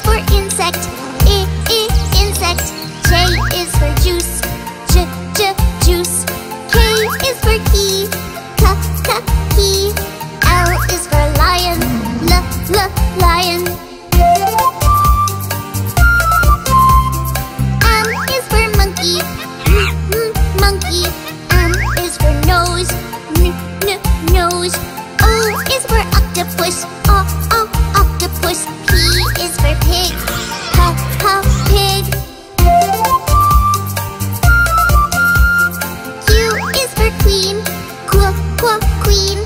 is for insect, I insect. J is for juice, J juice. K is for key, K key. L is for lion, L lion. M is for monkey, M monkey. N is for nose, nose. O is for octopus, O octopus. P is for pig, P pig. Q is for queen, Q queen.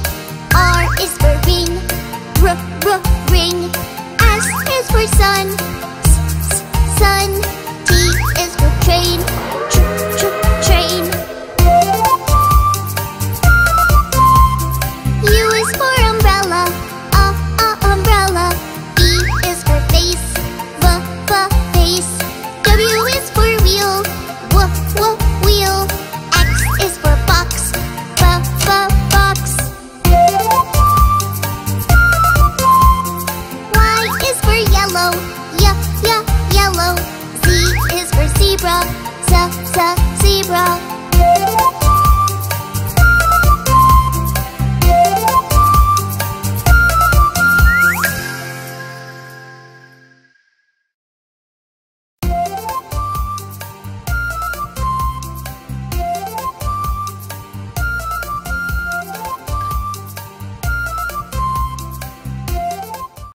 R is for ring, R ring. S is for sun, sun. T is for train, train. U is for umbrella, umbrella. V is for face, V face. W is for wheel, W wheel. X is for box, B box. Y is for yellow, Y yellow. Z is for zebra, Z zebra.